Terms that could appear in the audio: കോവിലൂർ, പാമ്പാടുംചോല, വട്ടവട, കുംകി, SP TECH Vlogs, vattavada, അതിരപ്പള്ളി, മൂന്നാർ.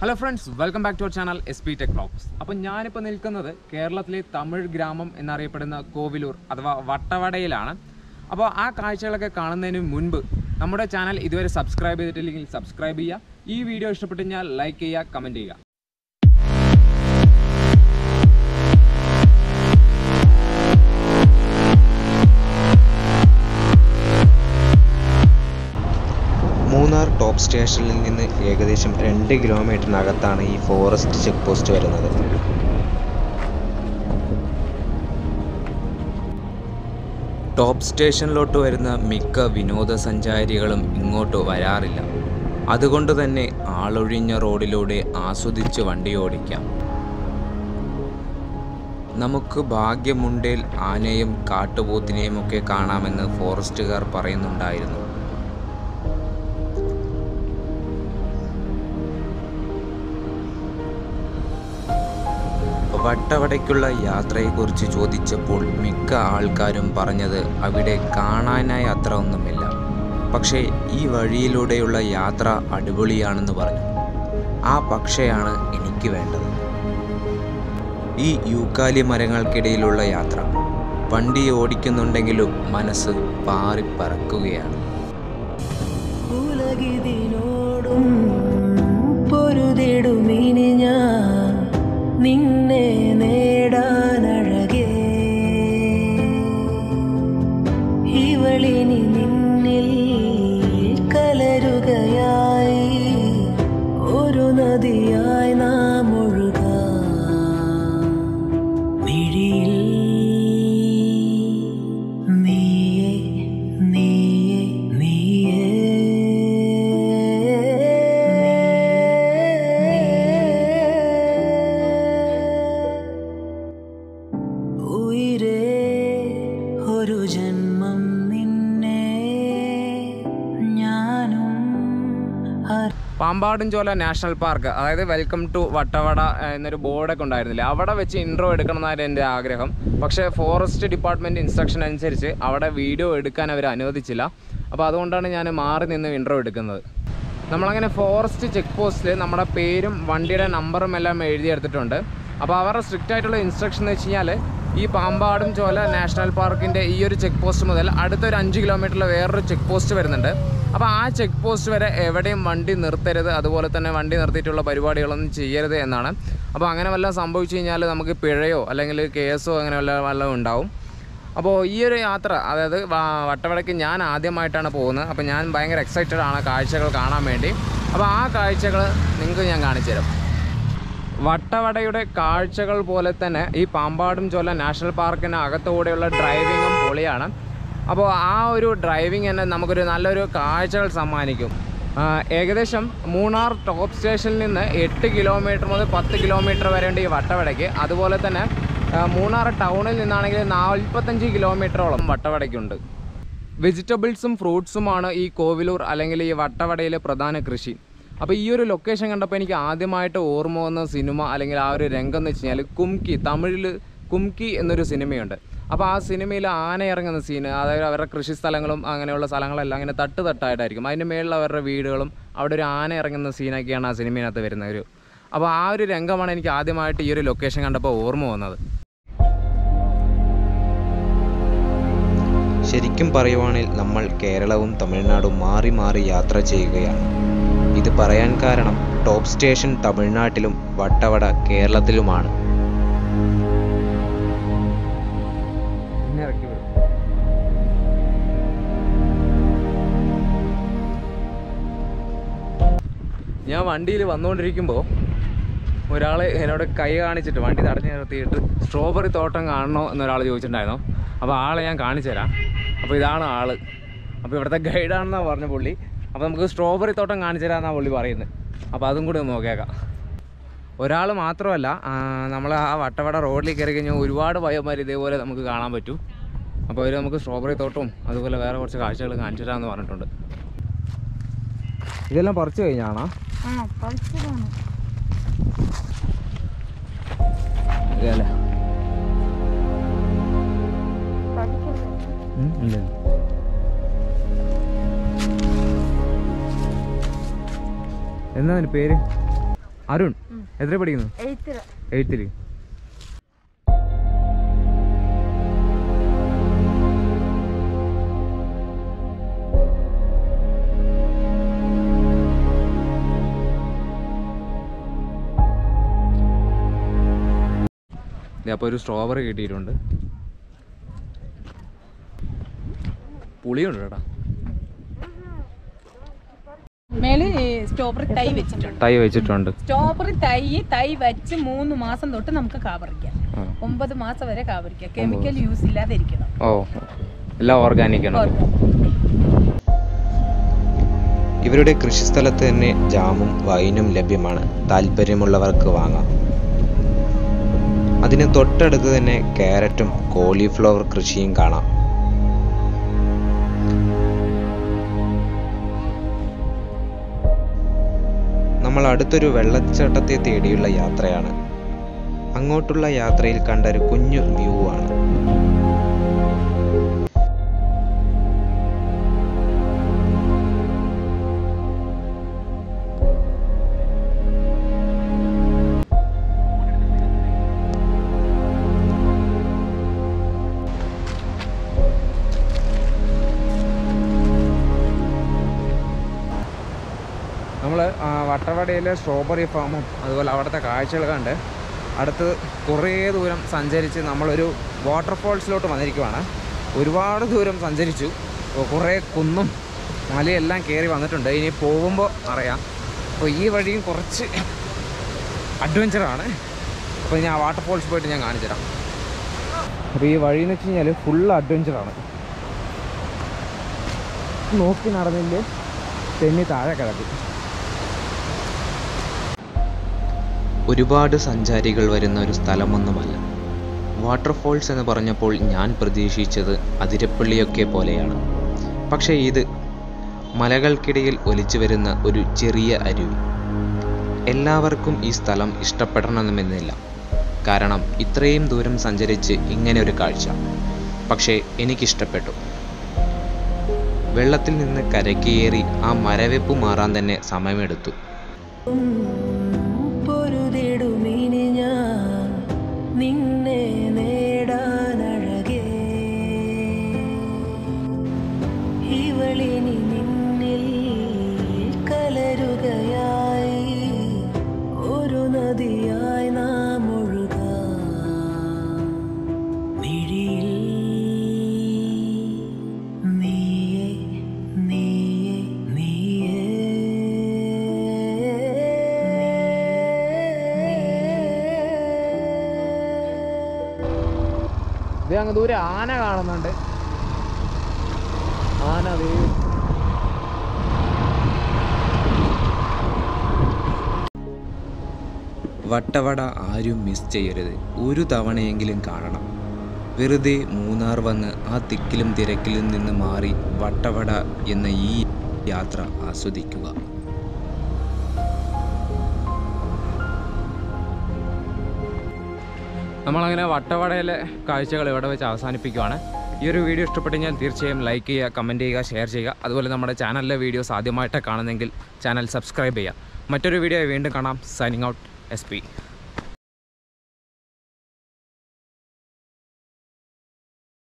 Hello friends, welcome back to our channel SP Tech Vlogs. അപ്പോൾ ഞാനിപ്പോൾ നിൽക്കുന്നത് കേരളത്തിലെ തമിഴ് ഗ്രാമം എന്നറിയപ്പെടുന്ന കോവിലൂർ അഥവാ വട്ടവടയിലാണ്. അപ്പോൾ ആ കാഴ്ചകളൊക്കെ കാണുന്നതിന് മുൻപ് നമ്മുടെ ചാനൽ ഇതുവരെ സബ്സ്ക്രൈബ് ചെയ്തിട്ടില്ലെങ്കിൽ സബ്സ്ക്രൈബ് ചെയ്യുക, ഈ വീഡിയോ ഇഷ്ടപ്പെട്ടു കഴിഞ്ഞാൽ ലൈക്ക് ചെയ്യുക, കമൻറ്റ് ചെയ്യുക. മൂന്നാർ ടോപ്പ് സ്റ്റേഷനിൽ നിന്ന് ഏകദേശം 2 കിലോമീറ്ററിനകത്താണ് ഈ ഫോറസ്റ്റ് ചെക്ക് പോസ്റ്റ് വരുന്നത്. ടോപ്പ് സ്റ്റേഷനിലോട്ട് വരുന്ന മിക്ക വിനോദസഞ്ചാരികളും ഇങ്ങോട്ട് വരാറില്ല. അതുകൊണ്ട് തന്നെ ആളൊഴിഞ്ഞ റോഡിലൂടെ ആസ്വദിച്ച് വണ്ടി ഓടിക്കാം. നമുക്ക് ഭാഗ്യമുണ്ടേൽ ആനയും കാട്ടുപോത്തിനെയുമൊക്കെ കാണാമെന്ന് ഫോറസ്റ്റുകാർ പറയുന്നുണ്ടായിരുന്നു. വട്ടവടയ്ക്കുള്ള യാത്രയെക്കുറിച്ച് ചോദിച്ചപ്പോൾ മിക്ക ആൾക്കാരും പറഞ്ഞത് അവിടെ കാണാനായി അത്ര ഒന്നുമില്ല, പക്ഷേ ഈ വഴിയിലൂടെയുള്ള യാത്ര അടിപൊളിയാണെന്ന് പറഞ്ഞു. ആ പക്ഷെയാണ് എനിക്ക് വേണ്ടത്, ഈ യൂക്കാലി മരങ്ങൾക്കിടയിലുള്ള യാത്ര. വണ്ടി ഓടിക്കുന്നുണ്ടെങ്കിലും മനസ്സ് പാറിപ്പറക്കുകയാണ്. നിന്നെ നേടാനഴകേ ഇവളിനി നിന്നിൽ കലരുകയായി ഒരു നദിയായി നാം ഒഴുക മിഴിയിൽ നീയേ നീയേ നീയേ പാമ്പാടുംചോല നാഷണൽ പാർക്ക്, അതായത് വെൽക്കം ടു വട്ടവട എന്നൊരു ബോർഡൊക്കെ ഉണ്ടായിരുന്നില്ല, അവിടെ വെച്ച് ഇൻട്രോ എടുക്കണമെന്നായിരുന്നു എൻ്റെ ആഗ്രഹം. പക്ഷേ ഫോറസ്റ്റ് ഡിപ്പാർട്ട്മെൻറ്റ് ഇൻസ്ട്രക്ഷൻ അനുസരിച്ച് അവിടെ വീഡിയോ എടുക്കാൻ അവർ അനുവദിച്ചില്ല. അപ്പോൾ അതുകൊണ്ടാണ് ഞാൻ മാറി നിന്ന് ഇൻട്രോ എടുക്കുന്നത്. നമ്മളങ്ങനെ ഫോറസ്റ്റ് ചെക്ക് പോസ്റ്റിൽ നമ്മുടെ പേരും വണ്ടിയുടെ നമ്പറും എല്ലാം എഴുതിയെടുത്തിട്ടുണ്ട്. അപ്പോൾ അവരുടെ സ്ട്രിക്റ്റ് ആയിട്ടുള്ള ഇൻസ്ട്രക്ഷൻ എന്ന് വെച്ച് കഴിഞ്ഞാൽ ഈ പാമ്പാടുംചോല നാഷണൽ പാർക്കിൻ്റെ ഈ ഒരു ചെക്ക് പോസ്റ്റ് മുതൽ അടുത്തൊരു 5 കിലോമീറ്ററിൽ വേറൊരു ചെക്ക് പോസ്റ്റ് വരുന്നുണ്ട്. അപ്പോൾ ആ ചെക്ക് പോസ്റ്റ് വരെ എവിടെയും വണ്ടി നിർത്തരുത്, അതുപോലെ തന്നെ വണ്ടി നിർത്തിയിട്ടുള്ള പരിപാടികളൊന്നും ചെയ്യരുത് എന്നാണ്. അപ്പോൾ അങ്ങനെ വല്ലതും സംഭവിച്ചു കഴിഞ്ഞാൽ നമുക്ക് പിഴയോ അല്ലെങ്കിൽ കേസോ അങ്ങനെ വല്ലതും ഉണ്ടാവും. അപ്പോൾ ഈ ഒരു യാത്ര, അതായത് വട്ടവടയ്ക്ക് ഞാൻ ആദ്യമായിട്ടാണ് പോകുന്നത്. അപ്പോൾ ഞാൻ ഭയങ്കര എക്സൈറ്റഡ് ആണ് കാഴ്ചകൾ കാണാൻ വേണ്ടി. അപ്പോൾ ആ കാഴ്ചകൾ നിങ്ങൾക്ക് ഞാൻ കാണിച്ചു തരാം. വട്ടവടയുടെ കാഴ്ചകൾ പോലെ തന്നെ ഈ പാമ്പാടുംചോല നാഷണൽ പാർക്കിന് അകത്തൂടെയുള്ള ഡ്രൈവിങ്ങും പൊളിയാണ്. അപ്പോൾ ആ ഒരു ഡ്രൈവിംഗ് തന്നെ നമുക്കൊരു നല്ലൊരു കാഴ്ചകൾ സമ്മാനിക്കും. ഏകദേശം മൂന്നാർ ടോപ്പ് സ്റ്റേഷനിൽ നിന്ന് 8 കിലോമീറ്റർ മുതൽ 10 കിലോമീറ്റർ വരെ ഉണ്ട് ഈ വട്ടവടയ്ക്ക്. അതുപോലെ തന്നെ മൂന്നാർ ടൗണിൽ നിന്നാണെങ്കിൽ 45 കിലോമീറ്ററോളം വട്ടവടയ്ക്കുണ്ട്. വെജിറ്റബിൾസും ഫ്രൂട്ട്സുമാണ് ഈ കോവിലൂർ അല്ലെങ്കിൽ ഈ വട്ടവടയിലെ പ്രധാന കൃഷി. അപ്പോൾ ഈ ഒരു ലൊക്കേഷൻ കണ്ടപ്പോൾ എനിക്ക് ആദ്യമായിട്ട് ഓർമ്മ വന്ന സിനിമ അല്ലെങ്കിൽ ആ ഒരു രംഗം എന്ന് വെച്ച് കഴിഞ്ഞാൽ കുംകി, തമിഴിൽ കുംകി എന്നൊരു സിനിമയുണ്ട്. അപ്പോൾ ആ സിനിമയിൽ ആന ഇറങ്ങുന്ന സീന്, അതായത് അവരുടെ കൃഷി സ്ഥലങ്ങളും അങ്ങനെയുള്ള സ്ഥലങ്ങളെല്ലാം അങ്ങനെ തട്ട് തട്ടായിട്ടായിരിക്കും, അതിൻ്റെ മേളിൽ അവരുടെ വീടുകളും അവിടെ ഒരു ആന ഇറങ്ങുന്ന സീനൊക്കെയാണ് ആ സിനിമയിനകത്ത് വരുന്ന ഒരു. അപ്പോൾ ആ ഒരു രംഗമാണ് എനിക്ക് ആദ്യമായിട്ട് ഈ ഒരു ലൊക്കേഷൻ കണ്ടപ്പോൾ ഓർമ്മ വന്നത്. ശരിക്കും പറയുവാണെങ്കിൽ നമ്മൾ കേരളവും തമിഴ്നാടും മാറി മാറി യാത്ര ചെയ്യുകയാണ്. ഇത് പറയാൻ കാരണം ടോപ്പ് സ്റ്റേഷൻ തമിഴ്നാട്ടിലും വട്ടവട കേരളത്തിലുമാണ്. ഞാൻ വണ്ടിയിൽ വന്നുകൊണ്ടിരിക്കുമ്പോൾ ഒരാൾ എന്നോട് കൈ കാണിച്ചിട്ട്, വണ്ടി തടഞ്ഞു നിർത്തിയിട്ട് സ്ട്രോബെറി തോട്ടം കാണണോ എന്നൊരാൾ ചോദിച്ചിട്ടുണ്ടായിരുന്നു. അപ്പോൾ ആളെ ഞാൻ കാണിച്ചു തരാം. അപ്പോൾ ഇതാണ് ആൾ. അപ്പോൾ ഇവിടുത്തെ ഗൈഡാണെന്നാണ് പറഞ്ഞ പുള്ളി. അപ്പോൾ നമുക്ക് സ്ട്രോബെറി തോട്ടം കാണിച്ചു തരാമെന്നാണ് പുള്ളി പറയുന്നത്. അപ്പോൾ അതും കൂടി ഒന്ന് നോക്കിയേക്കാം. ഒരാൾ മാത്രമല്ല, നമ്മൾ ആ വട്ടവട റോഡിൽ കയറി കഴിഞ്ഞാൽ ഒരുപാട് വയോമാർ ഇതേപോലെ നമുക്ക് കാണാൻ പറ്റും. അപ്പോൾ അവർ നമുക്ക് സ്ട്രോബെറി തോട്ടവും അതുപോലെ വേറെ കുറച്ച് കാഴ്ചകൾ കാണിച്ചു തരാമെന്ന് പറഞ്ഞിട്ടുണ്ട്. ഇതെല്ലാം പറിച്ചു കഴിഞ്ഞാണോ? എന്നാ പേര്? അരുൺ എത്ര പഠിക്കുന്നു? 8th. അപ്പോൾ ഒരു സ്ട്രോബറി കിട്ടിയിട്ടുണ്ട്, പുളിയുണ്ട് കേട്ടോ. മേലെ സ്ട്രോബറി തൈ വെച്ച് 3 മാസം തൊട്ട് നമുക്ക് കാവറിക്കാം, 9 മാസം വരെ കാവറിക്കാം, കെമിക്കൽ യൂസ് ഇല്ലാതെ ഇരിക്കണം. ഓ എല്ലാം ഓർഗാനിക് ആണ്. ഇവരുടെ കൃഷിസ്ഥലത്ത് തന്നെ ജാമും വൈനും ലഭ്യമാണ്, താല്പര്യമുള്ളവർക്ക് വാങ്ങാം. അതിന് തൊട്ടടുത്ത് തന്നെ കാരറ്റും കോളിഫ്ലവർ കൃഷിയും കാണാം. നമ്മൾ അടുത്തൊരു വെള്ളച്ചാട്ടത്തെ തേടിയുള്ള യാത്രയാണ്. അങ്ങോട്ടുള്ള യാത്രയിൽ കണ്ട ഒരു കുഞ്ഞു വ്യൂ ആണ്. വട്ടവടയിലെ സ്ട്രോബെറി ഫാമും അതുപോലെ അവിടുത്തെ കാഴ്ചകൾ കണ്ട് അടുത്ത് കുറേ ദൂരം സഞ്ചരിച്ച് നമ്മളൊരു വാട്ടർഫോൾസിലോട്ട് വന്നിരിക്കുവാണ്. ഒരുപാട് ദൂരം സഞ്ചരിച്ചു, കുറേ കുന്നും മലയെല്ലാം കയറി വന്നിട്ടുണ്ട്. ഇനി പോകുമ്പോൾ അറിയാം. അപ്പോൾ ഈ വഴിയും കുറച്ച് അഡ്വഞ്ചറാണ്. അപ്പോൾ ഞാൻ വാട്ടർഫോൾസ് പോയിട്ട് ഞാൻ കാണിച്ചു തരാം. അപ്പോൾ ഈ വഴി എന്ന് വെച്ച് കഴിഞ്ഞാൽ ഫുള്ള് അഡ്വഞ്ചറാണ്. നോക്കി നടന്നില്ലേ തെന്നി താഴെ കിടക്കി. ഒരുപാട് സഞ്ചാരികൾ വരുന്ന ഒരു സ്ഥലമൊന്നുമല്ല. വാട്ടർഫോൾസ് എന്ന് പറഞ്ഞപ്പോൾ ഞാൻ പ്രതീക്ഷിച്ചത് അതിരപ്പള്ളിയൊക്കെ പോലെയാണ്. പക്ഷേ ഇത് മലകൾക്കിടയിൽ ഒലിച്ചു വരുന്ന ഒരു ചെറിയ അരുവി. എല്ലാവർക്കും ഈ സ്ഥലം ഇഷ്ടപ്പെടണമെന്നില്ല, കാരണം ഇത്രയും ദൂരം സഞ്ചരിച്ച് ഇങ്ങനെ ഒരു കാഴ്ച. പക്ഷേ എനിക്കിഷ്ടപ്പെട്ടു. വെള്ളത്തിൽ നിന്ന് കരയ്ക്കേറി ആ മരവെപ്പ് മാറാൻ തന്നെ സമയമെടുത്തു. അങ്ങ് ദൂരെ ആന കാണുന്നുണ്ട്. ആന വട്ടവട ആരും മിസ് ചെയ്യരുത്, ഒരു തവണയെങ്കിലും കാണണം. വെറുതെ മൂന്നാർ വന്ന് ആ തിക്കിലും തിരക്കിലും നിന്ന് മാറി വട്ടവട എന്ന ഈ യാത്ര ആസ്വദിക്കുക. നമ്മളങ്ങനെ വട്ടവടയിലെ കാഴ്ചകൾ ഇവിടെ വെച്ച് അവസാനിപ്പിക്കുകയാണ്. ഈ ഒരു വീഡിയോ ഇഷ്ടപ്പെട്ടെങ്കിൽ തീർച്ചയായും ലൈക്ക് ചെയ്യുക, കമൻറ്റ് ചെയ്യുക, ഷെയർ ചെയ്യുക. അതുപോലെ നമ്മുടെ ചാനലിലെ വീഡിയോസ് ആദ്യമായിട്ട് കാണുന്നെങ്കിൽ ചാനൽ സബ്സ്ക്രൈബ് ചെയ്യുക. മറ്റൊരു വീഡിയോ വീണ്ടും കാണാം. Signing out, SP.